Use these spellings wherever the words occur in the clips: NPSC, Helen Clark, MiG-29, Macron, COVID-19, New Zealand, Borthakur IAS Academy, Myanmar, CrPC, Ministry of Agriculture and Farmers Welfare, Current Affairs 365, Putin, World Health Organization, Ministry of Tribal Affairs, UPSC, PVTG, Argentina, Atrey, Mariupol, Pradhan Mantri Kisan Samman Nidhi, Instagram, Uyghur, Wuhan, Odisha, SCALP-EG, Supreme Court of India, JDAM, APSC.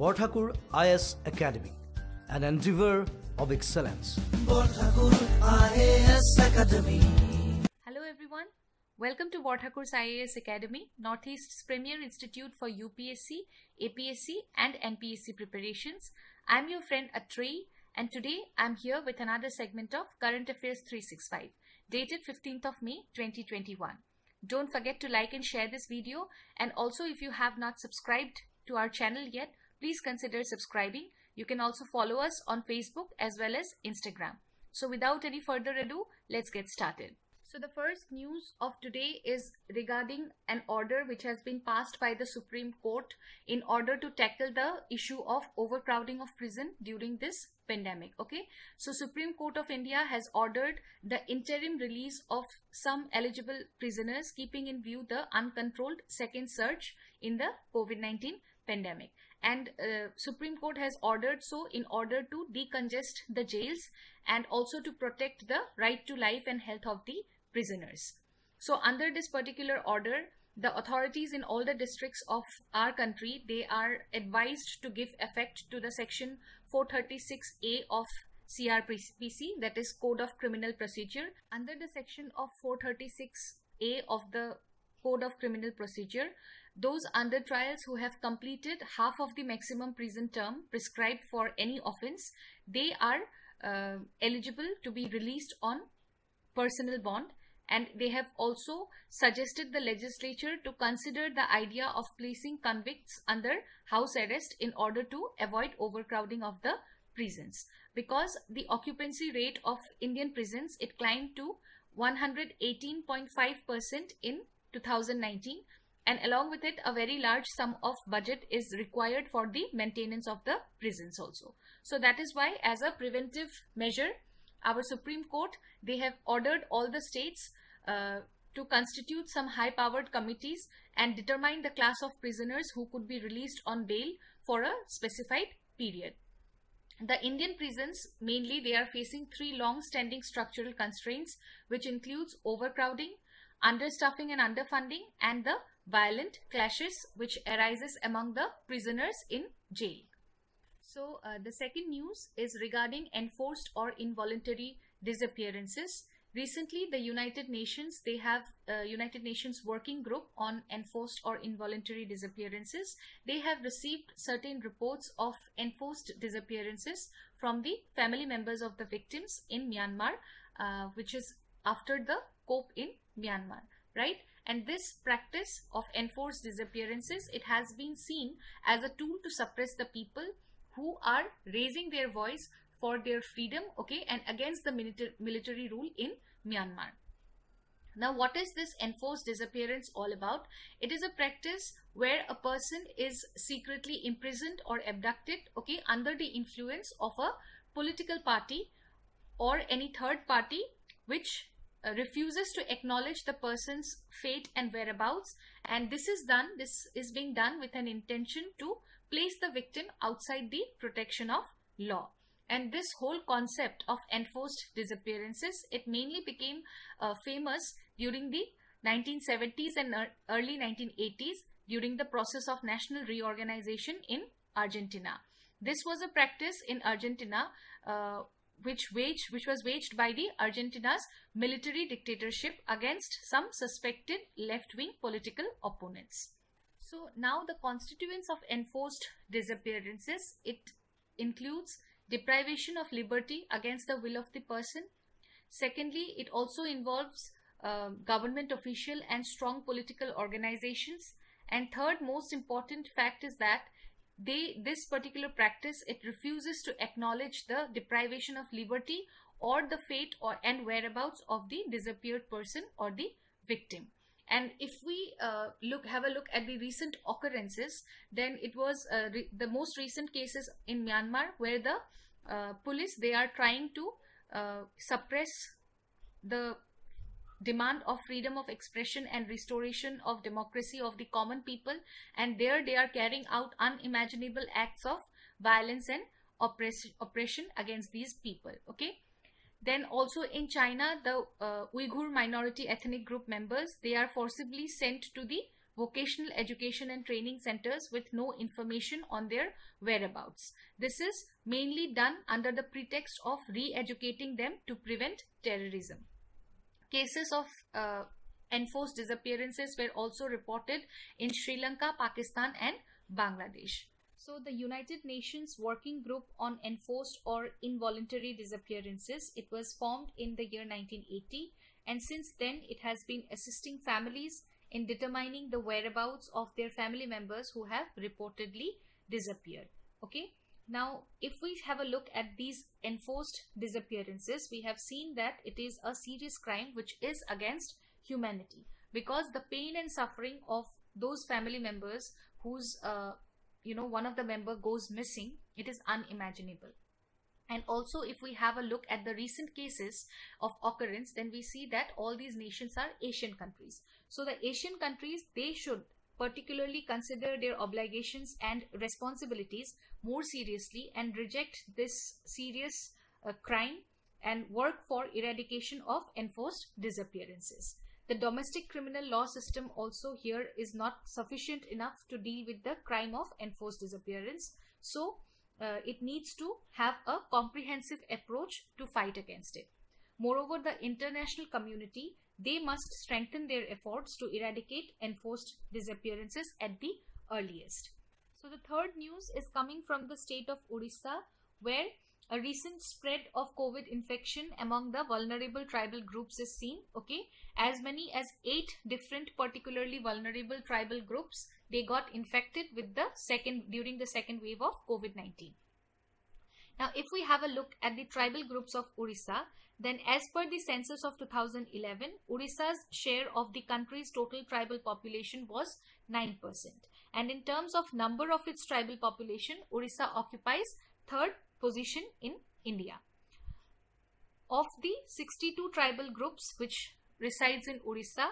Borthakur IAS Academy, an endeavor of excellence. Borthakur IAS Academy. Hello everyone, welcome to Borthakur's IAS Academy, Northeast's premier institute for UPSC, APSC and NPSC preparations. I'm your friend Atrey, and today I'm here with another segment of Current Affairs 365, dated 15th of May 2021. Don't forget to like and share this video, and also if you have not subscribed to our channel yet, please consider subscribing. You can also follow us on Facebook as well as Instagram. So without any further ado, let's get started. So the first news of today is regarding an order which has been passed by the Supreme Court in order to tackle the issue of overcrowding of prison during this pandemic. Okay, so Supreme Court of India has ordered the interim release of some eligible prisoners, keeping in view the uncontrolled second surge in the COVID-19 pandemic. And Supreme Court has ordered so in order to decongest the jails and also to protect the right to life and health of the prisoners. So under this particular order, the authorities in all the districts of our country, they are advised to give effect to the section 436A of CrPC, that is Code of Criminal Procedure. Under the section of 436A of the Code of Criminal Procedure, those under trials who have completed half of the maximum prison term prescribed for any offense, they are eligible to be released on personal bond, and they have also suggested the legislature to consider the idea of placing convicts under house arrest in order to avoid overcrowding of the prisons, because the occupancy rate of Indian prisons, it climbed to 118.5% in 2019, and along with it a very large sum of budget is required for the maintenance of the prisons also. So that is why as a preventive measure, our Supreme Court, they have ordered all the states to constitute some high powered committees and determine the class of prisoners who could be released on bail for a specified period. The Indian prisons, mainly they are facing three long standing structural constraints, which includes overcrowding, understaffing and underfunding, and the violent clashes which arises among the prisoners in jail. So the second news is regarding enforced or involuntary disappearances. Recently, the United Nations, they have a United Nations working group on enforced or involuntary disappearances. They have received certain reports of enforced disappearances from the family members of the victims in Myanmar, which is after the coup in Myanmar, right? And this practice of enforced disappearances, it has been seen as a tool to suppress the people who are raising their voice for their freedom, okay, and against the military rule in Myanmar. Now, what is this enforced disappearance all about? It is a practice where a person is secretly imprisoned or abducted, okay, under the influence of a political party or any third party which refuses to acknowledge the person's fate and whereabouts, and this is being done with an intention to place the victim outside the protection of law. And this whole concept of enforced disappearances, it mainly became famous during the 1970s and early 1980s during the process of national reorganization in Argentina. This was a practice in Argentina which was waged by the Argentina's military dictatorship against some suspected left-wing political opponents. So now the constituents of enforced disappearances, it includes deprivation of liberty against the will of the person. Secondly, it also involves government official and strong political organizations. And third most important fact is that this particular practice, it refuses to acknowledge the deprivation of liberty or the fate and whereabouts of the disappeared person or the victim. And if we have a look at the recent occurrences, then it was the most recent cases in Myanmar where the police, they are trying to suppress the demand of freedom of expression and restoration of democracy of the common people, and there they are carrying out unimaginable acts of violence and oppression against these people, okay. Then also in China, the Uyghur minority ethnic group members, they are forcibly sent to the vocational education and training centers with no information on their whereabouts. This is mainly done under the pretext of re-educating them to prevent terrorism. Cases of enforced disappearances were also reported in Sri Lanka, Pakistan and Bangladesh. So the United Nations Working Group on Enforced or Involuntary Disappearances, it was formed in the year 1980, and since then it has been assisting families in determining the whereabouts of their family members who have reportedly disappeared. Okay, now if we have a look at these enforced disappearances, we have seen that it is a serious crime which is against humanity, because the pain and suffering of those family members whose one of the member goes missing, it is unimaginable. And also if we have a look at the recent cases of occurrence, then we see that all these nations are Asian countries. So the Asian countries, they should particularly consider their obligations and responsibilities more seriously and reject this serious crime and work for eradication of enforced disappearances. The domestic criminal law system also here is not sufficient enough to deal with the crime of enforced disappearance. So it needs to have a comprehensive approach to fight against it. Moreover, the international community, they must strengthen their efforts to eradicate enforced disappearances at the earliest. So the third news is coming from the state of Odisha, where a recent spread of COVID infection among the vulnerable tribal groups is seen. Okay, as many as 8 different particularly vulnerable tribal groups, they got infected with the second wave of COVID-19. Now, if we have a look at the tribal groups of Odisha, then as per the census of 2011, Odisha's share of the country's total tribal population was 9%. And in terms of number of its tribal population, Odisha occupies 3rd position in India. Of the 62 tribal groups which resides in Odisha,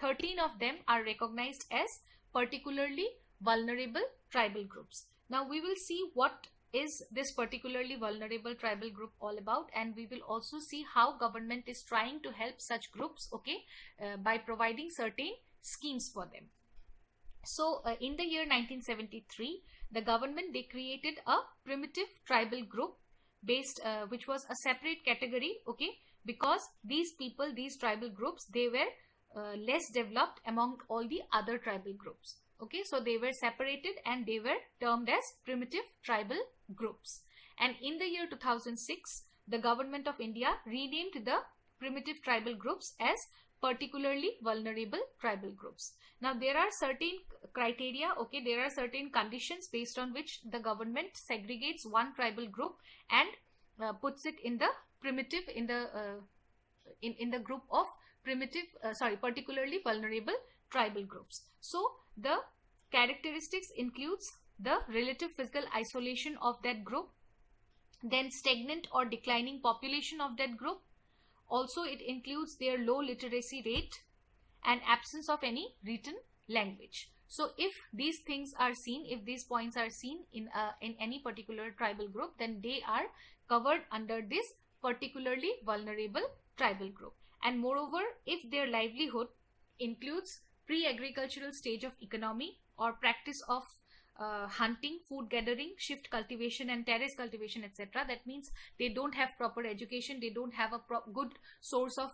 13 of them are recognized as particularly vulnerable tribal groups. Now we will see what is this particularly vulnerable tribal group all about, and we will also see how government is trying to help such groups, okay, by providing certain schemes for them. So in the year 1973, the government, they created a primitive tribal group based which was a separate category, okay, because these tribal groups, they were less developed among all the other tribal groups. Okay, so they were separated and they were termed as primitive tribal groups. And in the year 2006, the government of India renamed the primitive tribal groups as particularly vulnerable tribal groups. Now there are certain criteria, okay, there are certain conditions based on which the government segregates one tribal group and puts it in the primitive, in the group of primitive, particularly vulnerable tribal groups. So the characteristics includes the relative physical isolation of that group, then stagnant or declining population of that group. Also, it includes their low literacy rate and absence of any written language. So, if these things are seen, if these points are seen in any particular tribal group, then they are covered under this particularly vulnerable tribal group. And moreover, if their livelihood includes pre-agricultural stage of economy or practice of hunting, food gathering, shift cultivation and terrace cultivation, etc. That means they don't have proper education, they don't have a good source of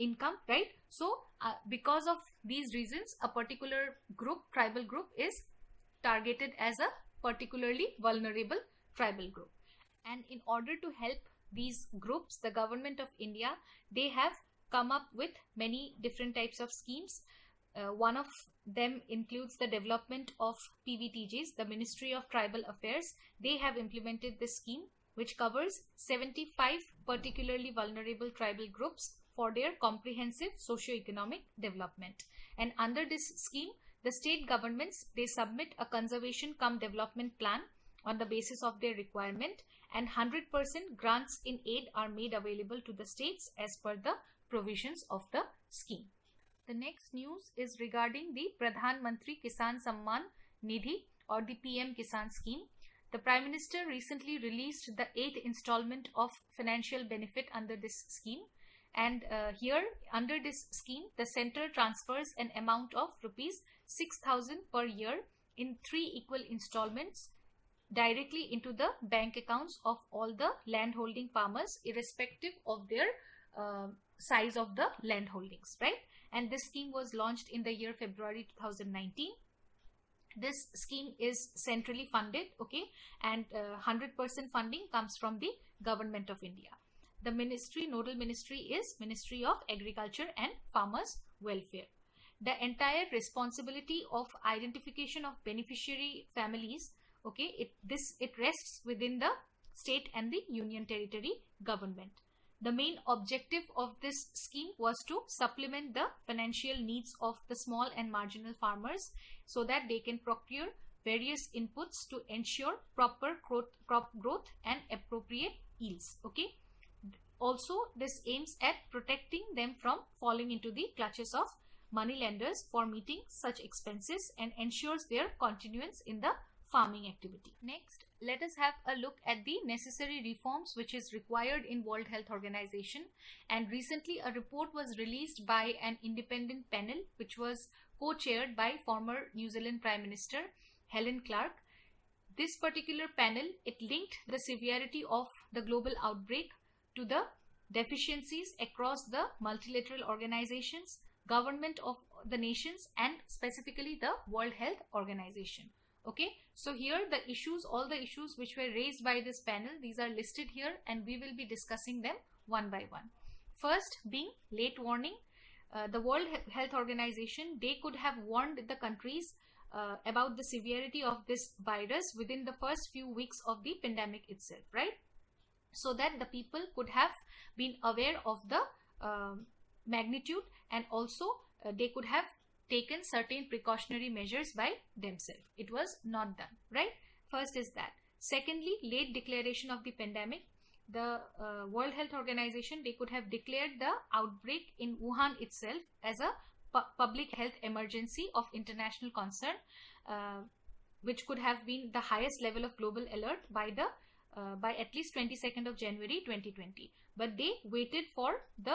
income, right? So because of these reasons, a particular group, tribal group, is targeted as a particularly vulnerable tribal group. And in order to help these groups, the government of India, they have come up with many different types of schemes. One of them includes the development of PVTGs. The Ministry of Tribal Affairs, they have implemented this scheme which covers 75 particularly vulnerable tribal groups for their comprehensive socio-economic development. And under this scheme, the state governments, they submit a conservation cum development plan on the basis of their requirement, and 100% grants in aid are made available to the states as per the provisions of the scheme. The next news is regarding the Pradhan Mantri Kisan Samman Nidhi, or the PM Kisan scheme. The Prime Minister recently released the 8th installment of financial benefit under this scheme. And here, under this scheme, the center transfers an amount of rupees 6,000 per year in 3 equal installments directly into the bank accounts of all the landholding farmers, irrespective of their size of the land holdings, right? And this scheme was launched in the year February 2019. This scheme is centrally funded, okay, and 100% funding comes from the Government of India. The ministry, nodal ministry is Ministry of Agriculture and Farmers Welfare. The entire responsibility of identification of beneficiary families, okay, it rests within the state and the union territory government. The main objective of this scheme was to supplement the financial needs of the small and marginal farmers so that they can procure various inputs to ensure proper crop growth and appropriate yields. Okay. Also, this aims at protecting them from falling into the clutches of moneylenders for meeting such expenses and ensures their continuance in the farming activity. Next, let us have a look at the necessary reforms which is required in World Health Organization. And recently a report was released by an independent panel which was co-chaired by former New Zealand Prime Minister Helen Clark. This particular panel, it linked the severity of the global outbreak to the deficiencies across the multilateral organizations, government of the nations, and specifically the World Health Organization. Okay, so here the issues, all the issues which were raised by this panel, these are listed here and we will be discussing them one by one. First being late warning. The World Health Organization, they could have warned the countries about the severity of this virus within the first few weeks of the pandemic itself, right? So that the people could have been aware of the magnitude, and also they could have taken certain precautionary measures by themselves. It was not done, right? First is that. Secondly, late declaration of the pandemic. The World Health Organization, they could have declared the outbreak in Wuhan itself as a public health emergency of international concern, which could have been the highest level of global alert by at least 22nd of January 2020. But they waited for the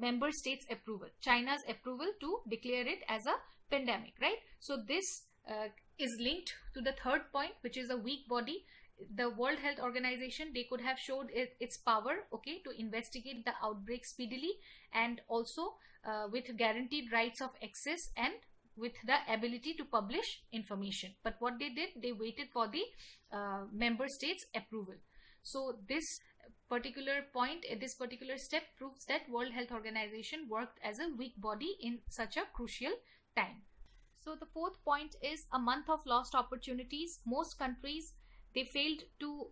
member states approval, China's approval, to declare it as a pandemic, right? So this is linked to the third point, which is a weak body. The World Health Organization, they could have showed its power, okay, to investigate the outbreak speedily and also with guaranteed rights of access and with the ability to publish information. But what they did, they waited for the member states approval. So this particular point, this particular step proves that World Health Organization worked as a weak body in such a crucial time. So the fourth point is a month of lost opportunities. Most countries, they failed to,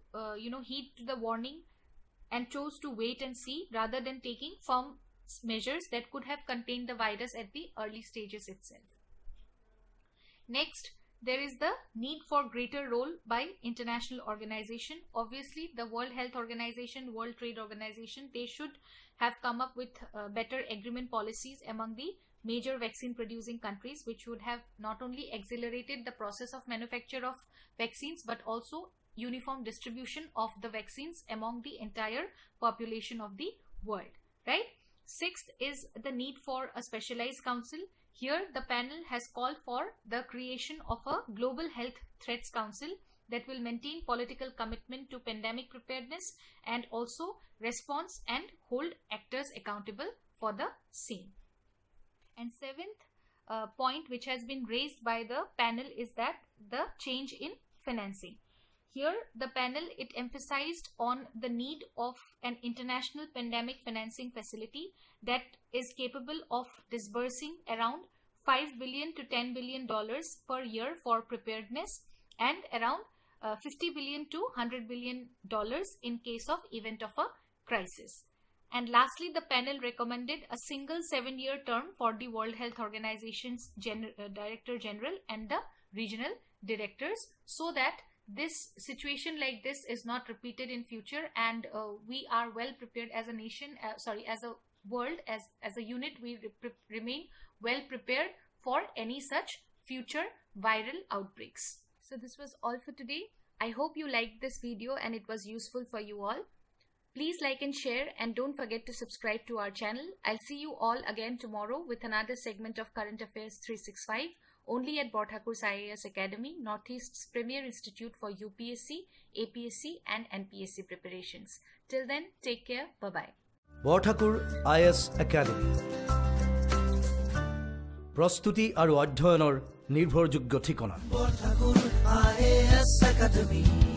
heed to the warning and chose to wait and see rather than taking firm measures that could have contained the virus at the early stages itself. Next, there is the need for greater role by international organization. Obviously, the World Health Organization, World Trade Organization, they should have come up with better agreement policies among the major vaccine producing countries, which would have not only accelerated the process of manufacture of vaccines, but also uniform distribution of the vaccines among the entire population of the world, right? Sixth is the need for a specialized council. Here, the panel has called for the creation of a Global Health Threats Council that will maintain political commitment to pandemic preparedness and also response and hold actors accountable for the same. And seventh point, which has been raised by the panel, is that the change in financing. Here, the panel, it emphasized on the need of an international pandemic financing facility that is capable of disbursing around $5 billion to $10 billion per year for preparedness and around $50 billion to $100 billion in case of event of a crisis. And lastly, the panel recommended a single 7-year term for the World Health Organization's Director General and the regional directors, so that this situation like this is not repeated in future, and we are well prepared as a nation, as a world, as a unit, we remain well prepared for any such future viral outbreaks. So this was all for today. I hope you liked this video and it was useful for you all. Please like and share, and don't forget to subscribe to our channel. I'll see you all again tomorrow with another segment of Current Affairs 365 only at Borthakur IAS Academy, Northeast's premier institute for UPSC, APSC and NPSC preparations. Till then, take care. Bye-bye. Borthakur IAS Academy. Prostuti aru adhyayanor nirbhorjogyo thikona. Borthakur IAS Academy.